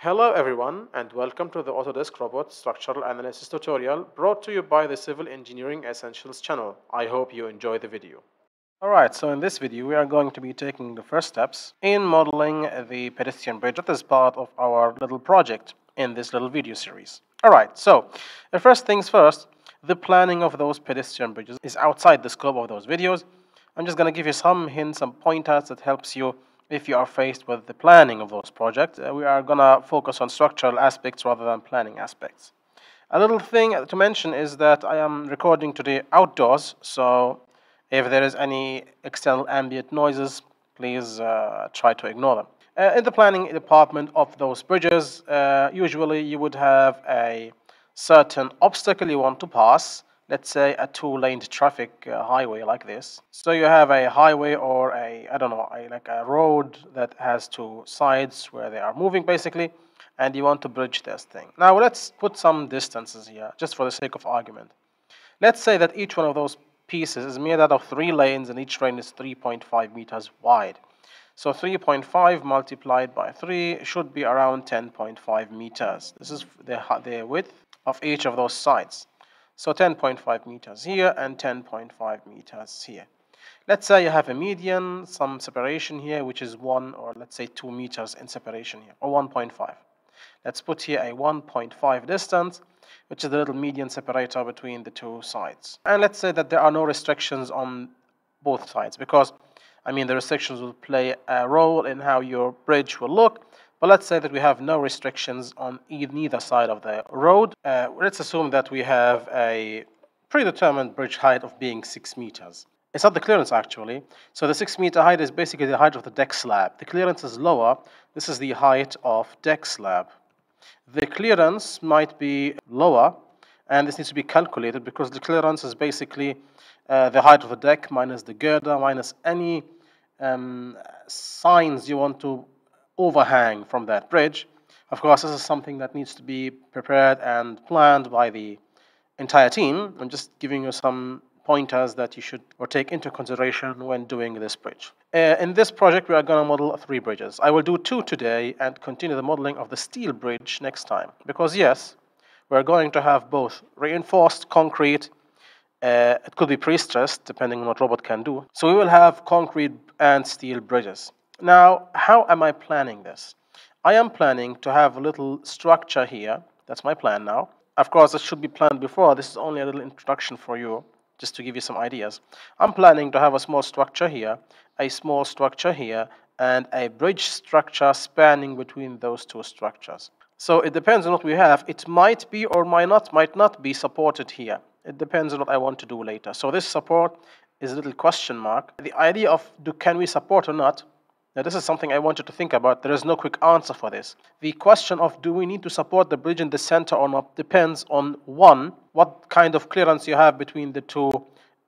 Hello everyone and welcome to the Autodesk Robot Structural Analysis tutorial brought to you by the Civil Engineering Essentials channel. I hope you enjoy the video. Alright, so in this video we are going to be taking the first steps in modeling the pedestrian bridge that is part of our little project in this little video series. Alright, so first things first, the planning of those pedestrian bridges is outside the scope of those videos. I'm just going to give you some hints, some pointers that helps you if you are faced with the planning of those projects. We are going to focus on structural aspects rather than planning aspects. A little thing to mention is that I am recording today outdoors, so if there is any external ambient noises, please try to ignore them. In the planning department of those bridges, usually you would have a certain obstacle you want to pass. Let's say a two-laned traffic highway like this. So you have a highway or a road that has two sides where they are moving basically, and you want to bridge this thing. Now let's put some distances here, just for the sake of argument. Let's say that each one of those pieces is made out of three lanes and each lane is 3.5 meters wide. So 3.5 multiplied by 3 should be around 10.5 meters. This is the width of each of those sides. So 10.5 meters here and 10.5 meters here. Let's say you have a median, some separation here, which is 1 or let's say 2 meters in separation here, or 1.5. Let's put here a 1.5 distance, which is the little median separator between the two sides. And let's say that there are no restrictions on both sides, because, I mean, the restrictions will play a role in how your bridge will look. But let's say that we have no restrictions on either side of the road. Let's assume that we have a predetermined bridge height of being 6 meters. It's not the clearance actually. So the 6-meter height is basically the height of the deck slab. The clearance is lower. This is the height of deck slab. The clearance might be lower, and this needs to be calculated because the clearance is basically the height of the deck minus the girder minus any signs you want to overhang from that bridge. Of course, this is something that needs to be prepared and planned by the entire team. I'm just giving you some pointers that you should take into consideration when doing this bridge. In this project, we are going to model 3 bridges. I will do 2 today and continue the modeling of the steel bridge next time. Because yes, we're going to have both reinforced concrete, it could be pre-stressed depending on what robot can do. So we will have concrete and steel bridges. Now, how am I planning this? I am planning to have a little structure here. That's my plan now. Of course, this should be planned before. This is only a little introduction for you, just to give you some ideas. I'm planning to have a small structure here, a small structure here, and a bridge structure spanning between those two structures. So it depends on what we have. It might be or might not be supported here. It depends on what I want to do later. So this support is a little question mark. The idea of can we support or not, now, this is something I want you to think about. There is no quick answer for this. The question of do we need to support the bridge in the center or not depends on, 1, what kind of clearance you have between the two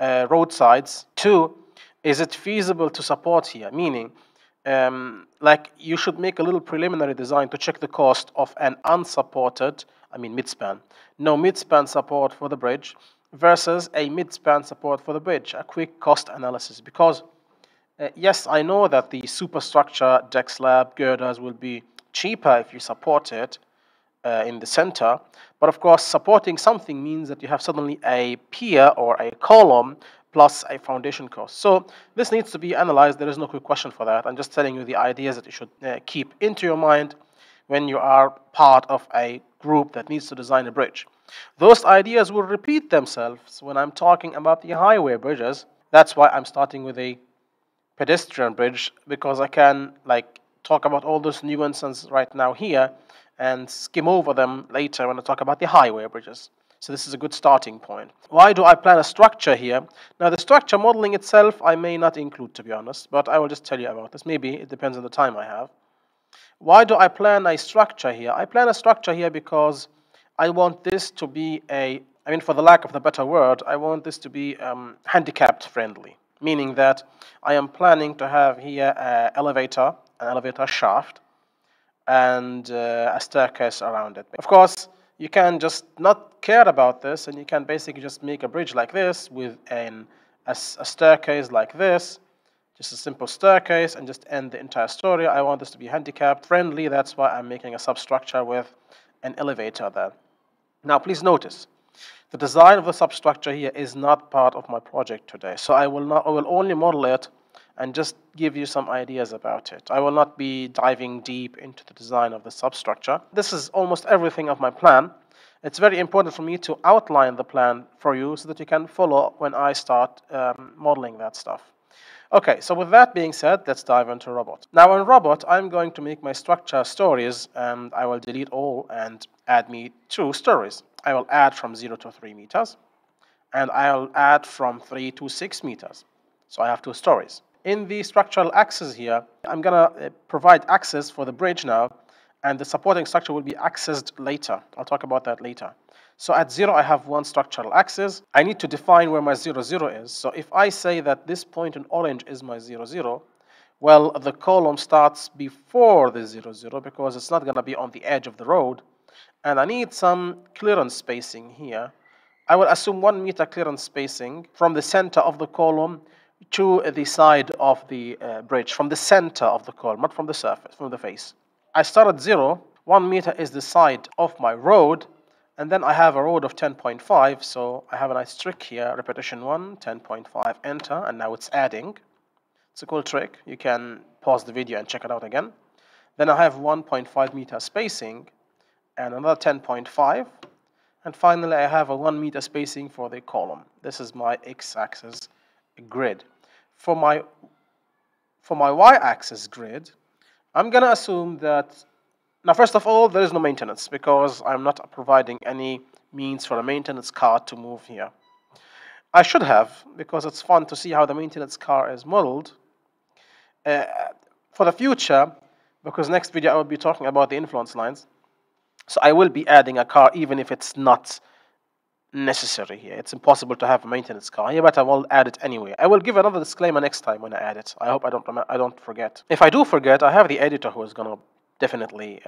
roadsides. 2, is it feasible to support here? Meaning, like you should make a little preliminary design to check the cost of an unsupported, midspan. No midspan support for the bridge versus a midspan support for the bridge. A quick cost analysis, because yes, I know that the superstructure, deck slab, girders will be cheaper if you support it in the center. But of course, supporting something means that you have suddenly a pier or a column plus a foundation cost. So this needs to be analyzed. There is no quick question for that. I'm just telling you the ideas that you should keep into your mind when you are part of a group that needs to design a bridge. Those ideas will repeat themselves when I'm talking about the highway bridges. That's why I'm starting with a pedestrian bridge, because I can talk about all those nuances right now here and skim over them later when I talk about the highway bridges. So this is a good starting point. Why do I plan a structure here? Now the structure modeling itself I may not include, to be honest, but I will just tell you about this. Maybe it depends on the time I have. Why do I plan a structure here? I plan a structure here because I want this to be a, for the lack of a better word, I want this to be handicapped friendly. Meaning that I am planning to have here an elevator shaft, and a staircase around it. Of course, you can just not care about this, and you can basically just make a bridge like this with a staircase like this, just a simple staircase and just end the entire story. I want this to be handicap friendly. That's why I'm making a substructure with an elevator there. Now, please notice, the design of the substructure here is not part of my project today. So I will only model it and just give you some ideas about it. I will not be diving deep into the design of the substructure. This is almost everything of my plan. It's very important for me to outline the plan for you so that you can follow when I start modeling that stuff. Okay, so with that being said, let's dive into Robot. Now in Robot, I'm going to make my structure stories, and I will delete all and add me 2 stories. I will add from 0 to 3 meters, and I'll add from 3 to 6 meters. So I have 2 stories. In the structural axis here, I'm gonna provide access for the bridge now, and the supporting structure will be accessed later. I'll talk about that later. So at 0, I have 1 structural axis. I need to define where my 0, 0 is. So if I say that this point in orange is my 0, 0, well, the column starts before the 0, 0 because it's not gonna be on the edge of the road. And I need some clearance spacing here. I will assume 1 meter clearance spacing from the center of the column to the side of the bridge, from the center of the column, not from the surface, from the face. I start at 0, 1 meter is the side of my road, and then I have a road of 10.5, so I have a nice trick here, repetition 1, 10.5, enter, and now it's adding. It's a cool trick, you can pause the video and check it out again. Then I have 1.5 meter spacing, and another 10.5, and finally I have a 1 meter spacing for the column. This is my x-axis grid. For my y-axis grid, I'm going to assume that, now first of all, there is no maintenance because I'm not providing any means for a maintenance car to move here. I should have, because it's fun to see how the maintenance car is modeled. For the future, because next video I will be talking about the influence lines, so I will be adding a car even if it's not necessary here. It's impossible to have a maintenance car here, but I will add it anyway. I will give another disclaimer next time when I add it. I hope I don't forget. If I do forget, I have the editor who is gonna definitely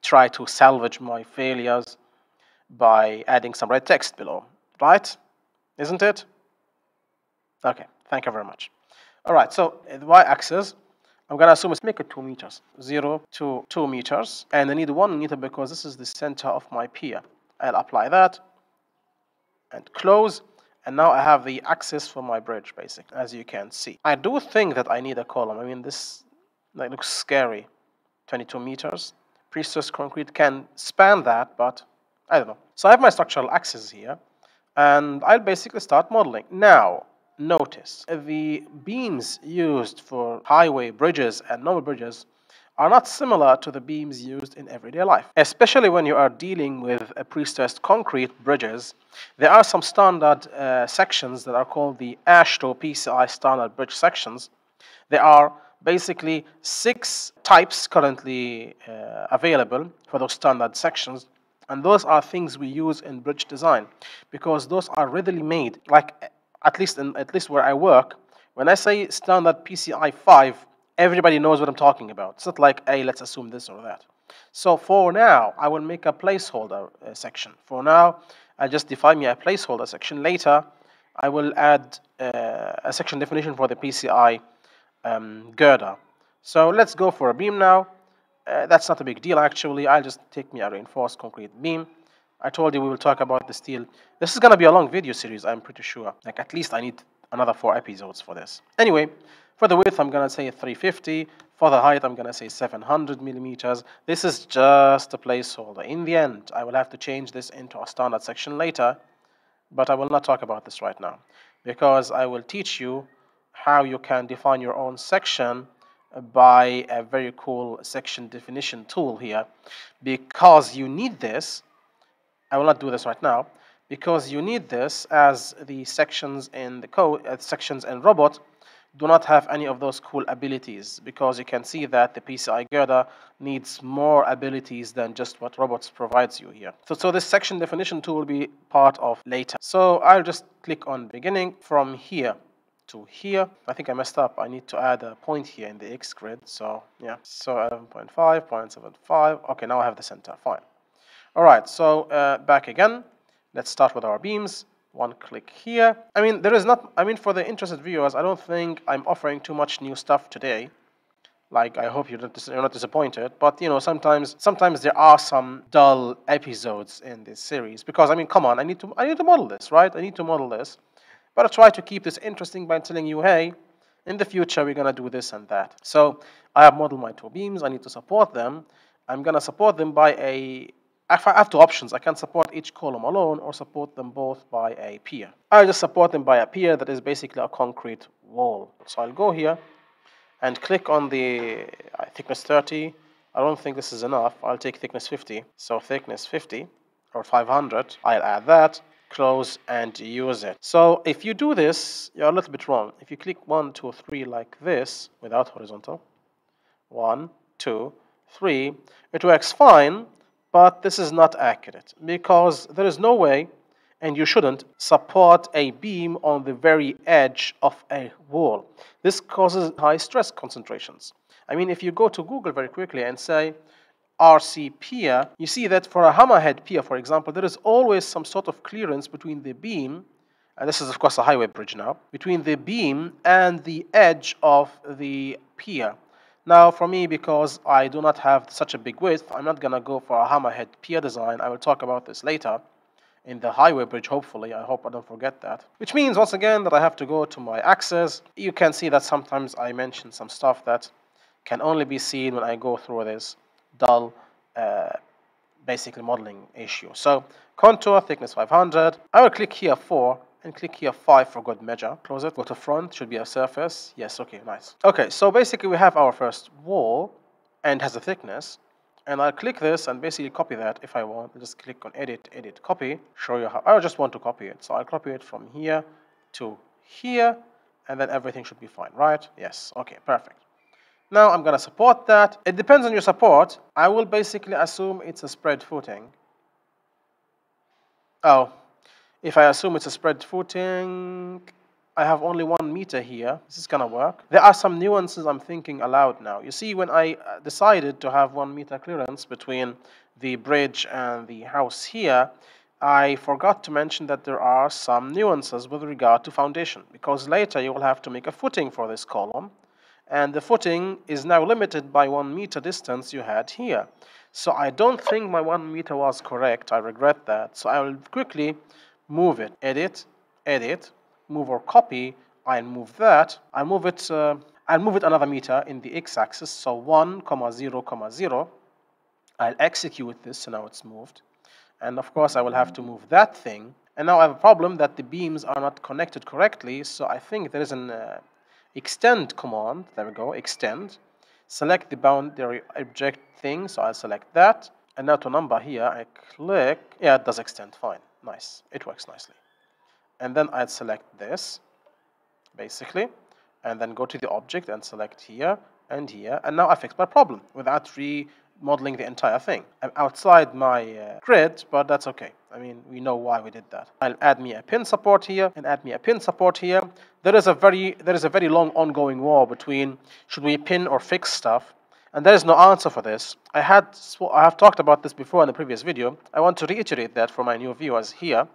try to salvage my failures by adding some red text below, right? Isn't it? Okay, thank you very much. All right, so the y-axis, I'm gonna assume it's make it 2 meters, 0 to 2 meters, and I need 1 meter because this is the center of my pier. I'll apply that and close, and now I have the axis for my bridge, basically, as you can see. I do think that I need a column. I mean, this that looks scary, 22 meters. Prestressed concrete can span that, but I don't know. So I have my structural axis here, and I'll basically start modeling. Now, notice, the beams used for highway bridges and normal bridges are not similar to the beams used in everyday life. Especially when you are dealing with prestressed concrete bridges, there are some standard sections that are called the AASHTO PCI standard bridge sections. There are basically 6 types currently available for those standard sections, and those are things we use in bridge design because those are readily made. Like at least where I work, when I say standard PCI 5, everybody knows what I'm talking about. It's not like, hey, let's assume this or that. So for now, I will make a placeholder section. For now, I'll just define me a placeholder section. Later, I will add a section definition for the PCI girder. So let's go for a beam now. That's not a big deal, actually. I'll just take me a reinforced concrete beam. I told you we will talk about the steel. This is going to be a long video series, I'm pretty sure. Like, at least I need another 4 episodes for this. Anyway, for the width, I'm going to say 350. For the height, I'm going to say 700 millimeters. This is just a placeholder. In the end, I will have to change this into a standard section later, but I will not talk about this right now because I will teach you how you can define your own section by a very cool section definition tool here, because you need this. I will not do this right now because you need this, as the sections in the code, sections in Robot, do not have any of those cool abilities, because you can see that the PCI girder needs more abilities than just what Robots provides you here. So this section definition tool will be part of later. So I'll just click on beginning from here to here. I think I messed up. I need to add a point here in the X grid. So yeah, so 11.5, 0.75. Okay, now I have the center, fine. All right, so back again. Let's start with our beams. one click here. I mean, there is not, I mean, for the interested viewers, I don't think I'm offering too much new stuff today. Like, I hope you're not disappointed, but you know, sometimes there are some dull episodes in this series because, I mean, come on, I need to model this, right? I need to model this, but I try to keep this interesting by telling you, hey, in the future we're gonna do this and that. So I have modeled my two beams. I need to support them. I'm gonna support them by a. If I have two options, I can support each column alone or support them both by a pier. I just support them by a pier that is basically a concrete wall. So I'll go here and click on the thickness 30. I don't think this is enough. I'll take thickness 50. So thickness 50 or 500. I'll add that, close, and use it. So if you do this, you're a little bit wrong. If you click 1, 2, 3 like this without horizontal, 1, 2, 3, it works fine, but this is not accurate because there is no way, and you shouldn't, support a beam on the very edge of a wall. This causes high stress concentrations. I mean, if you go to Google very quickly and say RC pier, you see that for a hammerhead pier, for example, there is always some sort of clearance between the beam, and this is of course a highway bridge now, between the beam and the edge of the pier. Now for me, because I do not have such a big width, I'm not gonna go for a hammerhead pier design. I will talk about this later in the highway bridge, hopefully. I hope I don't forget that. Which means, once again, that I have to go to my axes. You can see that sometimes I mention some stuff that can only be seen when I go through this dull, basically modeling issue. So, contour, thickness 500. I will click here 4 and click here 5 for good measure. Close it, go to front, should be a surface. Yes, okay, nice. Okay, so basically we have our first wall and has a thickness. And I'll click this and basically copy that if I want. I'll just click on edit, edit, copy, show you how. I just want to copy it. So I'll copy it from here to here, and then everything should be fine, right? Yes, okay, perfect. Now I'm gonna support that. It depends on your support. I will basically assume it's a spread footing. Oh, if I assume it's a spread footing, I have only 1 meter here. This is gonna work. There are some nuances I'm thinking aloud now. You see, when I decided to have 1 meter clearance between the bridge and the house here, I forgot to mention that there are some nuances with regard to foundation, because later you will have to make a footing for this column, and the footing is now limited by 1 meter distance you had here. So I don't think my 1 meter was correct. I regret that. So I will quickly move it. Edit, edit, move or copy. I move that. I move it. I'll move it another meter in the x-axis. So 1, 0, 0. I'll execute this. So now it's moved. And of course, I will have to move that thing. And now I have a problem that the beams are not connected correctly. So I think there is an extend command. There we go. Extend. Select the boundary object thing. So I'll select that. And now to number here, I click. Yeah, it does extend. Fine. Nice. It works nicely. And then I'd select this, basically, and then go to the object and select here and here. And now I fixed my problem without remodeling the entire thing. I'm outside my grid, but that's okay. I mean, we know why we did that. I'll add me a pin support here and add me a pin support here. There is a very long ongoing war between should we pin or fix stuff, and there is no answer for this. I have talked about this before in the previous video. I want to reiterate that for my new viewers here.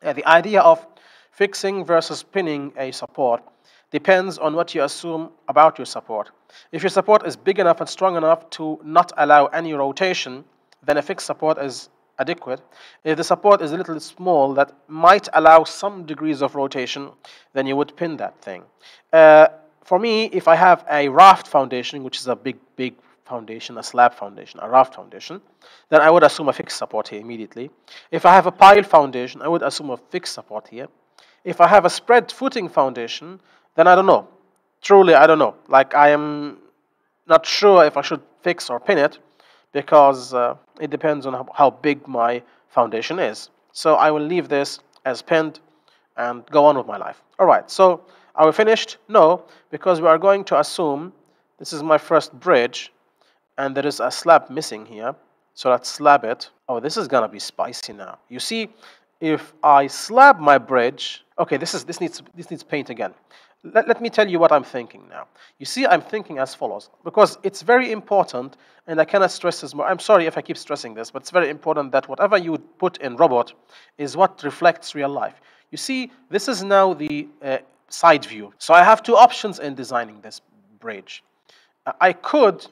The idea of fixing versus pinning a support depends on what you assume about your support. If your support is big enough and strong enough to not allow any rotation, then a fixed support is adequate. If the support is a little small that might allow some degrees of rotation, then you would pin that thing. For me, if I have a raft foundation, which is a big foundation, a slab foundation, a raft foundation, then I would assume a fixed support here immediately. If I have a pile foundation, I would assume a fixed support here. If I have a spread footing foundation, then I don't know. Truly, I don't know. Like, I am not sure if I should fix or pin it because it depends on how big my foundation is. So I will leave this as pinned and go on with my life. All right, so are we finished? No, because we are going to assume this is my first bridge, and there is a slab missing here, so let's slab it. Oh, this is gonna be spicy now. You see, if I slab my bridge, okay, this needs paint again. Let me tell you what I'm thinking now. You see, I'm thinking as follows, because it's very important, and I cannot stress this more. I'm sorry if I keep stressing this, but it's very important that whatever you put in Robot is what reflects real life. You see, this is now the side view. So I have two options in designing this bridge. I could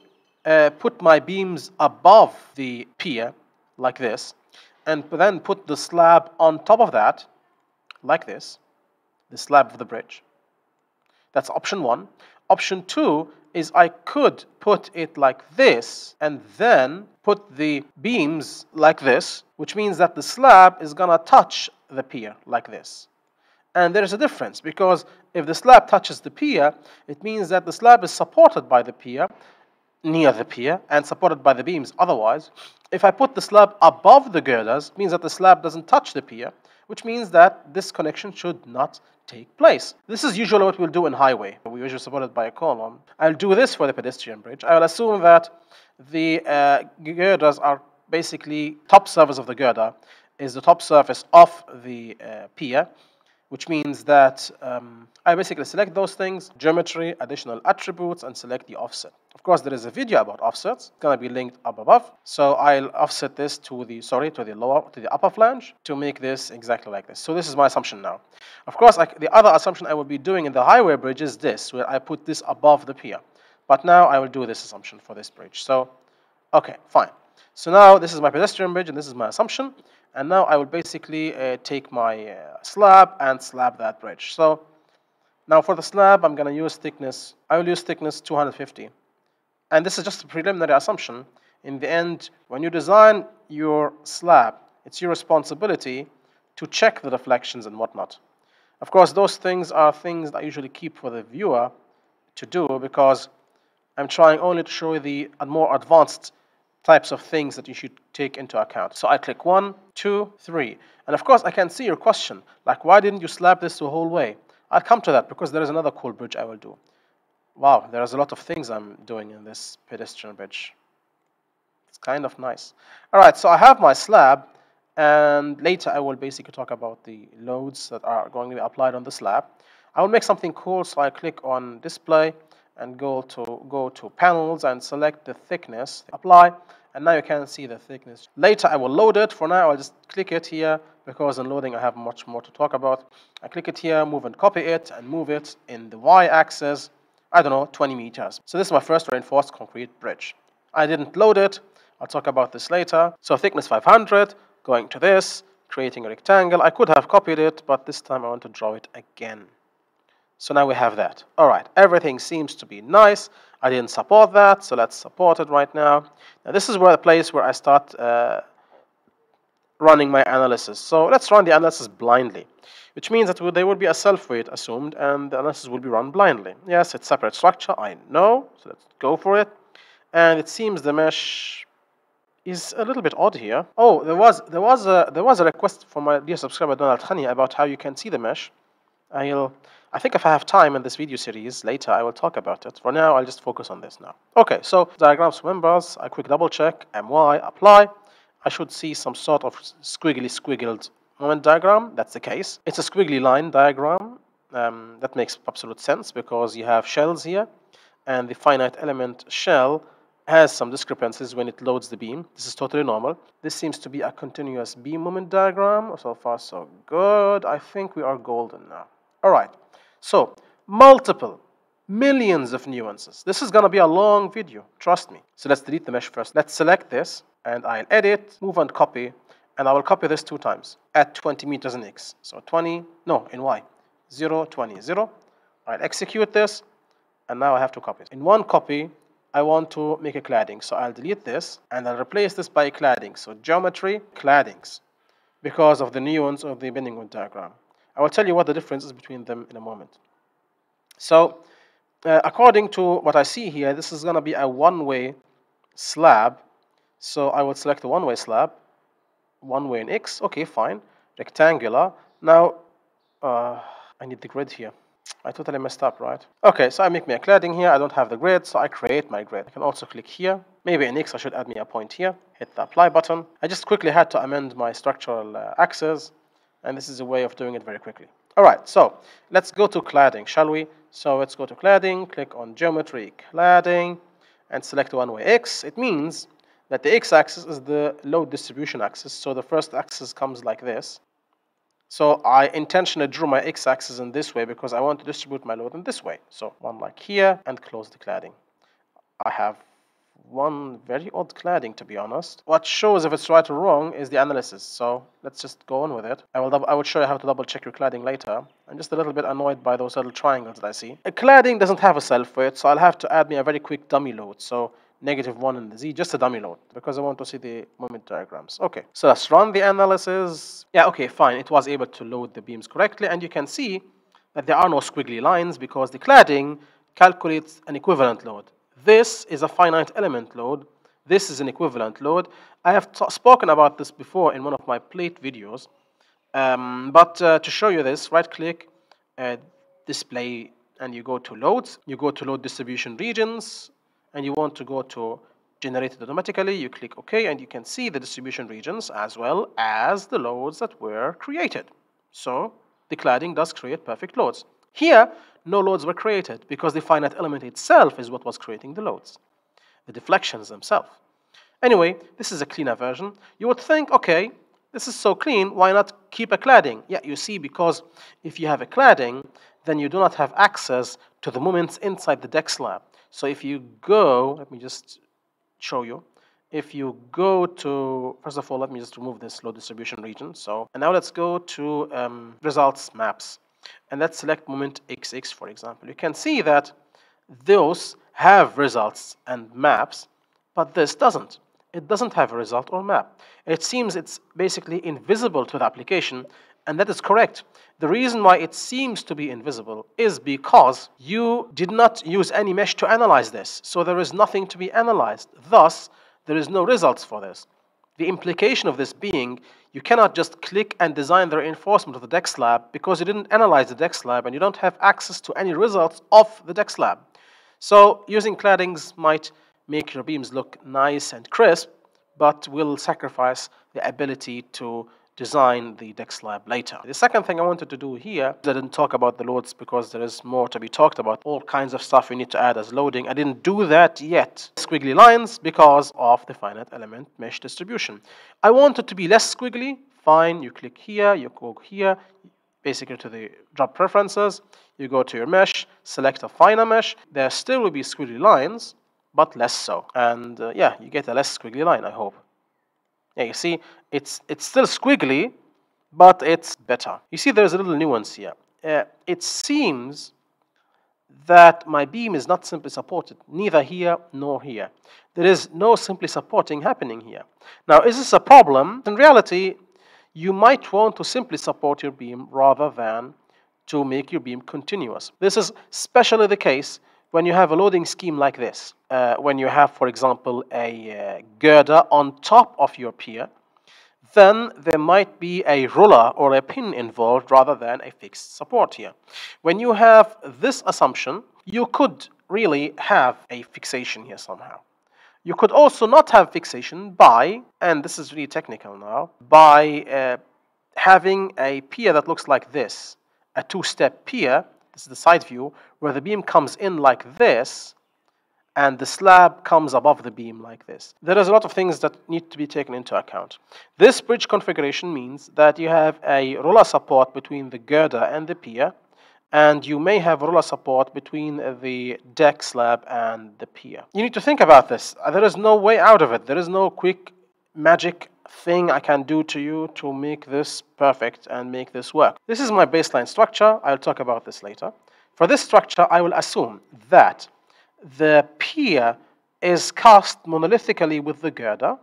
put my beams above the pier, like this, and then put the slab on top of that, like this, the slab of the bridge. That's option one. Option two is I could put it like this and then put the beams like this, which means that the slab is gonna touch the pier like this. And there's a difference, because if the slab touches the pier, it means that the slab is supported by the pier, near the pier, and supported by the beams otherwise. If I put the slab above the girders, it means that the slab doesn't touch the pier, which means that this connection should not take place. This is usually what we'll do in highway. We usually support it by a column. I'll do this for the pedestrian bridge. I will assume that the girders are basically top surface of the girder is the top surface of the pier, which means that I basically select those things, geometry, additional attributes, and select the offset. Of course, there is a video about offsets. It's gonna be linked up above. So I'll offset this to the, upper flange to make this exactly like this. So this is my assumption now. Of course, the other assumption I will be doing in the highway bridge is this, where I put this above the pier. But now I will do this assumption for this bridge. So, okay, fine. So now this is my pedestrian bridge, and this is my assumption. And now I will basically take my slab and slab that bridge. So now for the slab, I'm going to use thickness. I will use thickness 250. And this is just a preliminary assumption. In the end, when you design your slab, it's your responsibility to check the reflections and whatnot. Of course, those things are things that I usually keep for the viewer to do, because I'm trying only to show the more advanced types of things that you should take into account. So I click 1, 2, 3. And of course, I can see your question, like, why didn't you slab this the whole way? I'll come to that, because there is another cool bridge I will do. Wow, there is a lot of things I'm doing in this pedestrian bridge. It's kind of nice. All right, so I have my slab, and later I will basically talk about the loads that are going to be applied on the slab. I will make something cool, so I click on display, and go to panels and select the thickness, apply, and now you can see the thickness. Later I will load it. For now I'll just click it here, because in loading I have much more to talk about. I click it here, move and copy it, and move it in the y-axis, I don't know, 20 meters. So this is my first reinforced concrete bridge. I didn't load it. I'll talk about this later. So thickness 500, going to this, creating a rectangle. I could have copied it, but this time I want to draw it again. So now we have that. All right, everything seems to be nice. I didn't support that, so let's support it right now. Now this is where the place where I start running my analysis. So let's run the analysis blindly, which means that there will be a self-weight assumed, and the analysis will be run blindly. Yes, it's separate structure, I know, so let's go for it. And it seems the mesh is a little bit odd here. Oh, there was a request from my dear subscriber Donald Khani about how you can see the mesh. I think if I have time in this video series later, I will talk about it. For now, I'll just focus on this now. Okay, so diagrams, members, I quick double check, MY, apply. I should see some sort of squiggled moment diagram. That's the case. It's a squiggly line diagram. That makes absolute sense, because you have shells here, and the finite element shell has some discrepancies when it loads the beam. This is totally normal. This seems to be a continuous beam moment diagram. So far, so good. I think we are golden now. All right. So, multiple millions of nuances. This is going to be a long video, trust me. So let's delete the mesh first. Let's select this, and I'll edit, move and copy, and I will copy this 2 times at 20 meters in X. So 20, no, in Y, 0, 20, 0. I'll execute this, and now I have 2 copies. In 1 copy, I want to make a cladding. So I'll delete this, and I'll replace this by cladding. So geometry, claddings, because of the nuance of the bending moment diagram. I will tell you what the difference is between them in a moment. So, according to what I see here, this is going to be a one-way slab. So I will select a one-way slab, one-way in X. Okay, fine. Rectangular. Now, I need the grid here. I totally messed up, right? Okay, so I make me a cladding here. I don't have the grid, so I create my grid. I can also click here. Maybe in X I should add me a point here. Hit the apply button. I just quickly had to amend my structural axis. And this is a way of doing it very quickly. All right, so let's go to cladding, shall we? So let's go to cladding, click on geometry, cladding, and select one-way X. It means that the X-axis is the load distribution axis. So the first axis comes like this. So I intentionally drew my x-axis in this way because I want to distribute my load in this way. So one like here and close the cladding. I have one very odd cladding, to be honest. What shows if it's right or wrong is the analysis. So let's just go on with it. I will show you how to double check your cladding later. I'm just a little bit annoyed by those little triangles that I see. A cladding doesn't have a self weight, so I'll have to add me a very quick dummy load. So -1 in the Z, just a dummy load, because I want to see the moment diagrams. Okay, so let's run the analysis. Yeah, okay, fine. It was able to load the beams correctly, and you can see that there are no squiggly lines because the cladding calculates an equivalent load. This is a finite element load. This is an equivalent load. I have spoken about this before in one of my plate videos, but to show you this, right-click, display, and you go to loads. You go to load distribution regions, and you want to go to generated automatically. You click OK, and you can see the distribution regions as well as the loads that were created. So the cladding does create perfect loads. Here, no loads were created because the finite element itself is what was creating the loads, the deflections themselves. Anyway, this is a cleaner version. You would think, okay, this is so clean, why not keep a cladding? Yeah, you see, because if you have a cladding, then you do not have access to the moments inside the deck slab. So if you go, let me just show you. If you go to, first of all, let me just remove this load distribution region. So, and now let's go to results maps. And let's select moment XX, for example. You can see that those have results and maps, but this doesn't. It doesn't have a result or map. It seems it's basically invisible to the application, and that is correct. The reason why it seems to be invisible is because you did not use any mesh to analyze this, so there is nothing to be analyzed. Thus, there is no results for this. The implication of this being, you cannot just click and design the reinforcement of the deck slab because you didn't analyze the deck slab and you don't have access to any results of the deck slab. So using claddings might make your beams look nice and crisp, but will sacrifice the ability to design the deck slab later. The second thing I wanted to do here, I didn't talk about the loads because there is more to be talked about. All kinds of stuff you need to add as loading. I didn't do that yet. Squiggly lines because of the finite element mesh distribution. I want it to be less squiggly. Fine, you click here, you go here, basically to the drop preferences. You go to your mesh, select a finer mesh. There still will be squiggly lines, but less so. And yeah, you get a less squiggly line, I hope. Yeah, you see, it's still squiggly, but it's better. You see, there's a little nuance here. It seems that my beam is not simply supported, neither here nor here. There is no simply supporting happening here. Now, is this a problem? In reality, you might want to simply support your beam rather than to make your beam continuous. This is especially the case when you have a loading scheme like this, when you have, for example, a girder on top of your pier, then there might be a ruler or a pin involved rather than a fixed support here. When you have this assumption, you could really have a fixation here somehow. You could also not have fixation by, and this is really technical now, by having a pier that looks like this, a two-step pier. This is the side view, where the beam comes in like this, and the slab comes above the beam like this. There is a lot of things that need to be taken into account. This bridge configuration means that you have a roller support between the girder and the pier, and you may have roller support between the deck slab and the pier. You need to think about this. There is no way out of it. There is no quick magic thing I can do to you to make this perfect and make this work. This is my baseline structure. I'll talk about this later. For this structure, I will assume that the pier is cast monolithically with the girder,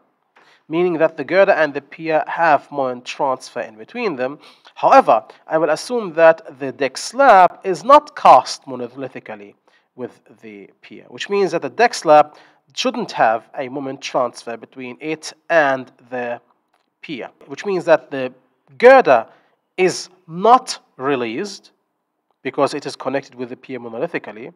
meaning that the girder and the pier have moment transfer in between them. However, I will assume that the deck slab is not cast monolithically with the pier, which means that the deck slab shouldn't have a moment transfer between it and the pier, which means that the girder is not released because it is connected with the pier monolithically,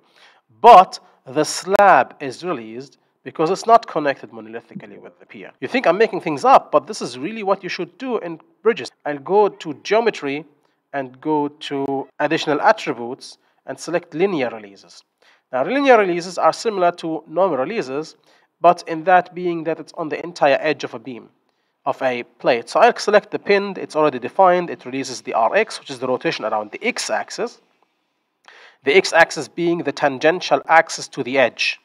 but the slab is released because it's not connected monolithically with the pier. You think I'm making things up, but this is really what you should do in bridges. I'll go to geometry and go to additional attributes and select linear releases. Now, linear releases are similar to normal releases, but in that being that it's on the entire edge of a beam. of a plate. So I'll select the pin, it's already defined, it releases the RX, which is the rotation around the x-axis. The x-axis being the tangential axis to the edge.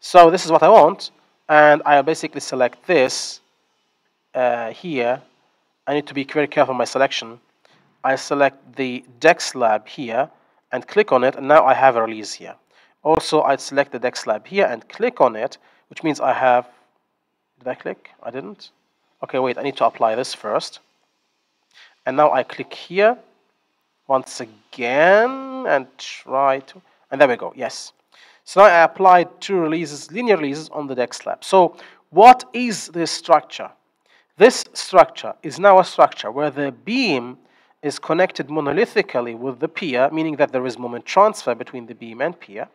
So this is what I want, and I'll basically select this here. I need to be very careful in my selection. I select the deck slab here and click on it, and now I have a release here. Also, I'd select the deck slab here and click on it, which means I have... Did I click? I didn't. Okay, wait, I need to apply this first. And now I click here once again and try to... And there we go, yes. So now I applied two releases, linear releases on the deck slab. So what is this structure? This structure is now a structure where the beam is connected monolithically with the pier, meaning that there is moment transfer between the beam and pier,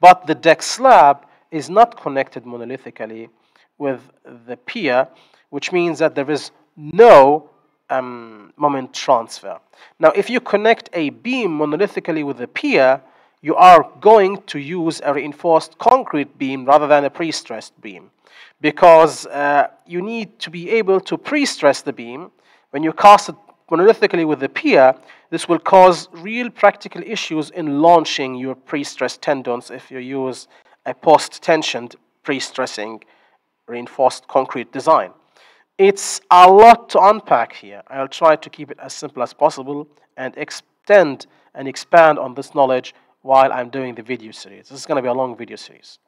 but the deck slab is not connected monolithically with the pier, which means that there is no moment transfer. Now, if you connect a beam monolithically with the pier, you are going to use a reinforced concrete beam rather than a pre-stressed beam, because you need to be able to pre-stress the beam. When you cast it monolithically with the pier, this will cause real practical issues in launching your pre-stressed tendons if you use a post-tensioned pre-stressing reinforced concrete design. It's a lot to unpack here. I'll try to keep it as simple as possible and extend and expand on this knowledge while I'm doing the video series. This is going to be a long video series.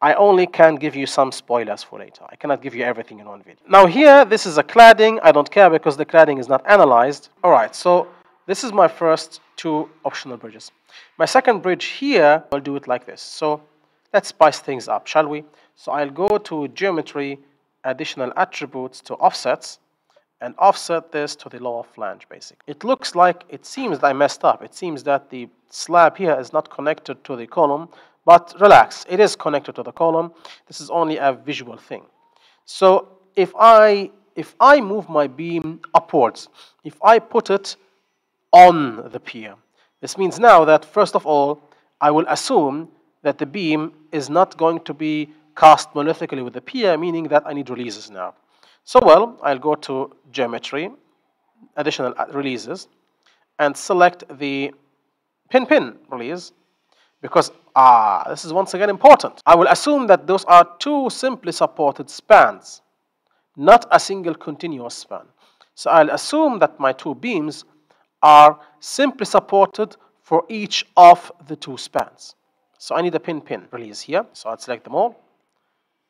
I only can give you some spoilers for later. I cannot give you everything in one video. Now here, this is a cladding. I don't care because the cladding is not analyzed. All right, so this is my first two optional bridges. My second bridge here, I'll do it like this. So let's spice things up, shall we? So I'll go to Geometry, Additional Attributes to Offsets, and offset this to the lower flange, basically. It looks like, it seems that I messed up. It seems that the slab here is not connected to the column, but relax, it is connected to the column. This is only a visual thing. So if I move my beam upwards, if I put it on the pier, this means now that, first of all, I will assume that the beam is not going to be cast monolithically with the pier, meaning that I need releases now. So, well, I'll go to Geometry, Additional Releases, and select the Pin-Pin release, because, this is once again important. I will assume that those are two simply supported spans, not a single continuous span. So I'll assume that my two beams are simply supported for each of the two spans. So I need a Pin-Pin release here, so I'll select them all,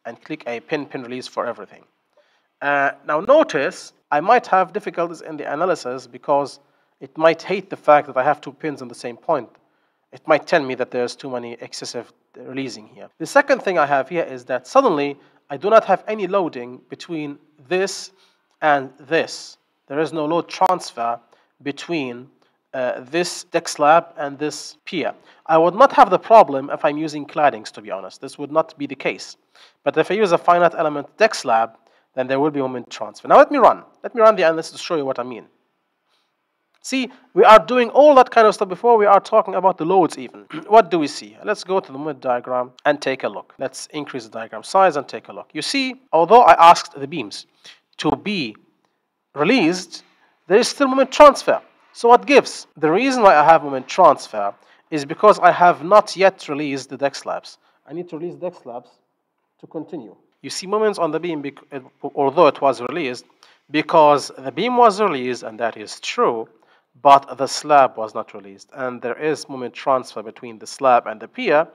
and click a Pin-Pin release for everything. Now notice, I might have difficulties in the analysis because it might hate the fact that I have two pins on the same point. It might tell me that there's too many excessive releasing here. The second thing I have here is that suddenly I do not have any loading between this and this. There is no load transfer between this deck slab and this pier. I would not have the problem if I'm using claddings, to be honest. This would not be the case. But if I use a finite element deck slab, then there will be moment transfer. Now let me run. Let me run the analysis to show you what I mean. See, we are doing all that kind of stuff before we are talking about the loads even. What do we see? Let's go to the moment diagram and take a look. Let's increase the diagram size and take a look. You see, although I asked the beams to be released, there is still moment transfer. So what gives? The reason why I have moment transfer is because I have not yet released the deck slabs. I need to release deck slabs to continue. You see moments on the beam, although it was released, because the beam was released, and that is true, but the slab was not released. And there is moment transfer between the slab and the pier,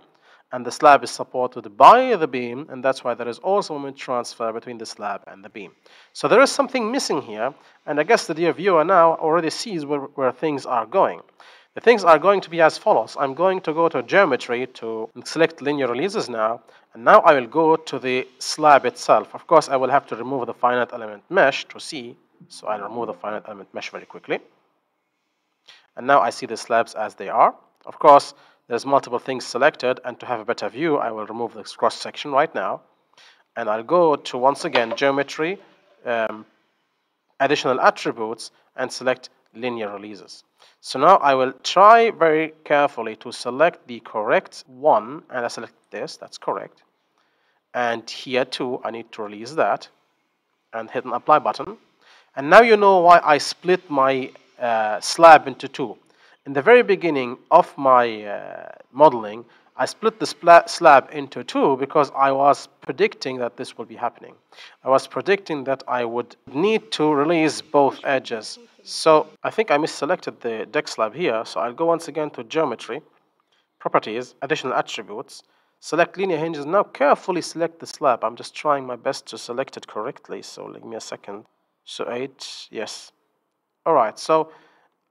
and the slab is supported by the beam, and that's why there is also moment transfer between the slab and the beam. So there is something missing here, and I guess the dear viewer now already sees where things are going. The things are going to be as follows. I'm going to go to Geometry to select Linear Releases now, and now I will go to the slab itself. Of course, I will have to remove the finite element mesh to see, so I'll remove the finite element mesh very quickly. And now I see the slabs as they are. Of course, there's multiple things selected, and to have a better view, I will remove this cross-section right now, and I'll go to, once again, Geometry, Additional Attributes, and select Linear Releases. So now I will try very carefully to select the correct one, and I select this, that's correct. And here too, I need to release that. and hit an apply button. And now you know why I split my slab into two. In the very beginning of my modeling, I split the slab into two because I was predicting that this will be happening. I was predicting that I would need to release both edges. So I think I misselected the deck slab here. So I'll go once again to Geometry, Properties, Additional Attributes, Select Linear Hinges. Now carefully select the slab. I'm just trying my best to select it correctly. So give me a second. So 8, yes. All right, so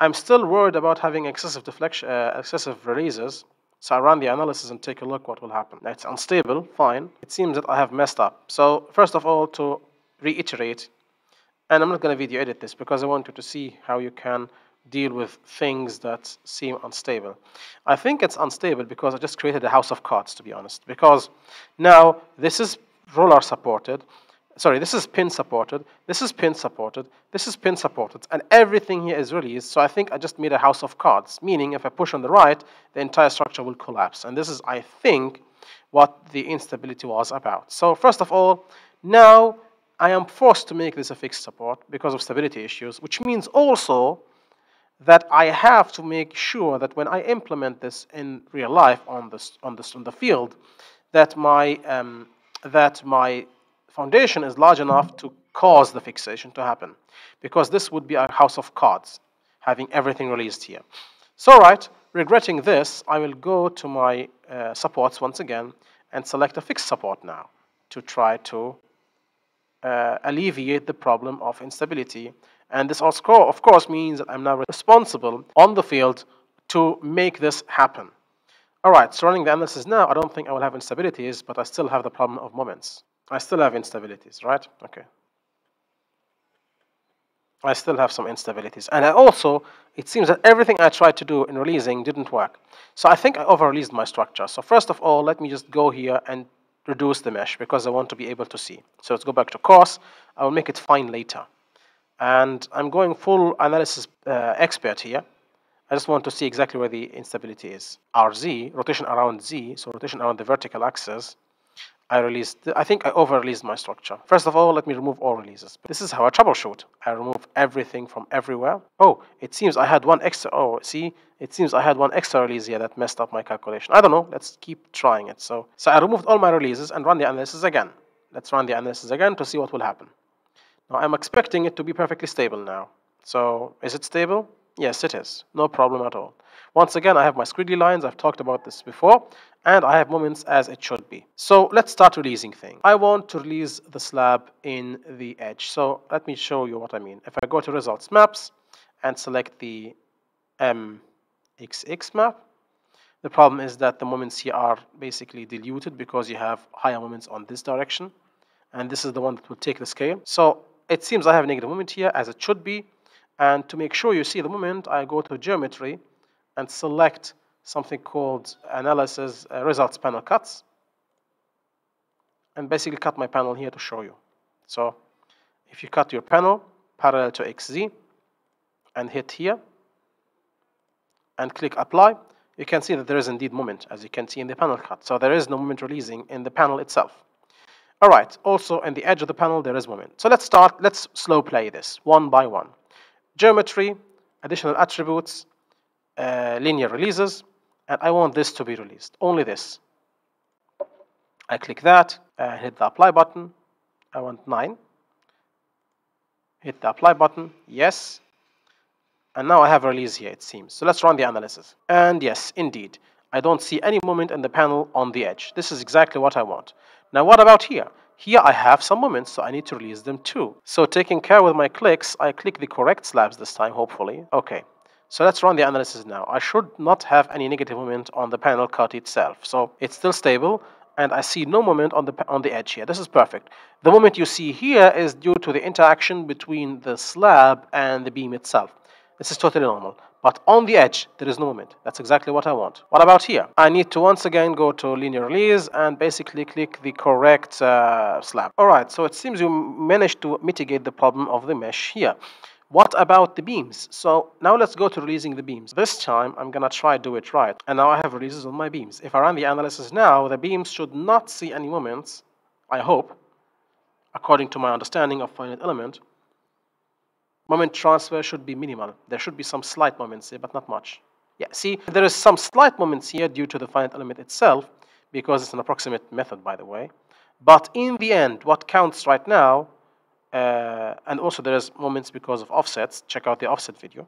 I'm still worried about having excessive deflection, excessive releases. So I run the analysis and take a look what will happen. It's unstable, fine. It seems that I have messed up. So first of all, to reiterate, and I'm not going to video edit this because I want you to see how you can deal with things that seem unstable. I think it's unstable because I just created a house of cards, to be honest, because now this is roller supported. Sorry, this is pin supported, this is pin supported, this is pin supported, and everything here is released. So I think I just made a house of cards, meaning if I push on the right, the entire structure will collapse. And this is, I think, what the instability was about. So first of all, now I am forced to make this a fixed support because of stability issues, which means also that I have to make sure that when I implement this in real life on the field, that my foundation is large enough to cause the fixation to happen, because this would be a house of cards, having everything released here. So right, regretting this, I will go to my supports once again and select a fixed support now to try to alleviate the problem of instability. And this also, of course, means that I'm now responsible on the field to make this happen. All right, so running the analysis now, I don't think I will have instabilities, but I still have the problem of moments. I still have instabilities, right? Okay. I still have some instabilities. And I also, it seems that everything I tried to do in releasing didn't work. So I think I over-released my structure. So first of all, let me just go here and reduce the mesh because I want to be able to see. So let's go back to course. I will make it fine later. And I'm going full analysis expert here. I just want to see exactly where the instability is. RZ, rotation around Z, so rotation around the vertical axis. I think I over-released my structure. First of all, let me remove all releases. This is how I troubleshoot. I remove everything from everywhere. Oh, it seems I had one extra. Oh, see, it seems I had one extra release here that messed up my calculation. I don't know. Let's keep trying it. So I removed all my releases and run the analysis again. Let's run the analysis again to see what will happen. Now, I'm expecting it to be perfectly stable now. So is it stable? Yes, it is. No problem at all. Once again, I have my squiggly lines. I've talked about this before. And I have moments as it should be. So let's start releasing things. I want to release the slab in the edge. So let me show you what I mean. If I go to Results Maps and select the MXX map, the problem is that the moments here are basically diluted because you have higher moments on this direction. And this is the one that will take the scale. So it seems I have a negative moment here as it should be. And to make sure you see the moment, I go to Geometry and select something called Analysis Results Panel Cuts, and basically cut my panel here to show you. So if you cut your panel parallel to XZ and hit here and click Apply, you can see that there is indeed moment, as you can see in the panel cut. So there is no moment releasing in the panel itself. All right, also in the edge of the panel, there is moment. So let's slow play this one by one. Geometry, Additional Attributes, Linear Releases, and I want this to be released, only this. I click that, hit the Apply button. I want 9. Hit the Apply button, yes. And now I have a release here, it seems. So let's run the analysis. And yes, indeed, I don't see any moment in the panel on the edge. This is exactly what I want. Now what about here? Here I have some moments, so I need to release them too. So taking care with my clicks, I click the correct slabs this time, hopefully. Okay. So let's run the analysis now. I should not have any negative moment on the panel cut itself. So it's still stable, and I see no moment on the edge here. This is perfect. The moment you see here is due to the interaction between the slab and the beam itself. This is totally normal. But on the edge, there is no moment. That's exactly what I want. What about here? I need to once again go to Linear Release and basically click the correct slab. All right, so it seems you managed to mitigate the problem of the mesh here. What about the beams? So now let's go to releasing the beams. This time, I'm going to try do it right. And now I have releases on my beams. If I run the analysis now, the beams should not see any moments, I hope. according to my understanding of finite element, moment transfer should be minimal. There should be some slight moments here, but not much. Yeah, see, there is some slight moments here due to the finite element itself, because it's an approximate method, by the way. But in the end, what counts right now, and also there is moments because of offsets. Check out the offset video.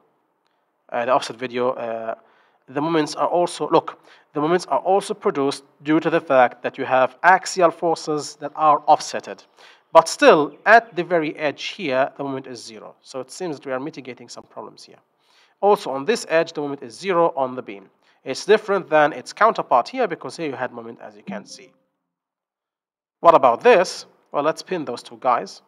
The moments are also, look, the moments are also produced due to the fact that you have axial forces that are offsetted. But still, at the very edge here, the moment is zero. So it seems that we are mitigating some problems here. Also, on this edge, the moment is zero on the beam. It's different than its counterpart here, because here you had moment, as you can see. What about this? Well, let's pin those two guys.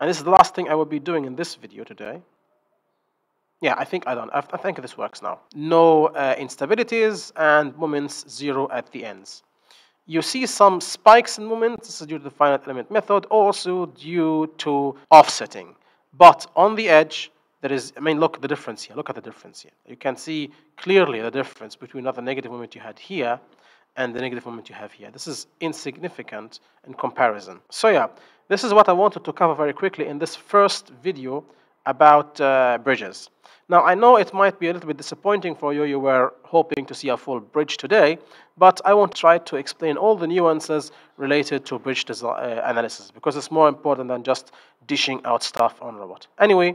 And this is the last thing I will be doing in this video today. Yeah, I think this works now. No instabilities and moments zero at the ends. You see some spikes in moments. This is due to the finite element method, also due to offsetting. But on the edge, there is, I mean, look the difference here. Look at the difference here. You can see clearly the difference between the negative moment you had here and the negative moment you have here. This is insignificant in comparison. So yeah, this is what I wanted to cover very quickly in this first video about bridges. Now, I know it might be a little bit disappointing for you. You were hoping to see a full bridge today, but I won't try to explain all the nuances related to bridge analysis, because it's more important than just dishing out stuff on robot. Anyway,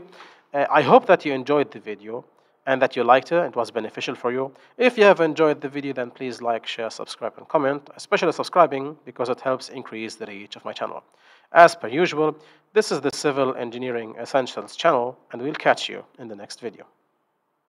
I hope that you enjoyed the video and that you liked it. It was beneficial for you. If you have enjoyed the video, then please like, share, subscribe, and comment, especially subscribing, because it helps increase the reach of my channel. As per usual, this is the Civil Engineering Essentials channel, and we'll catch you in the next video.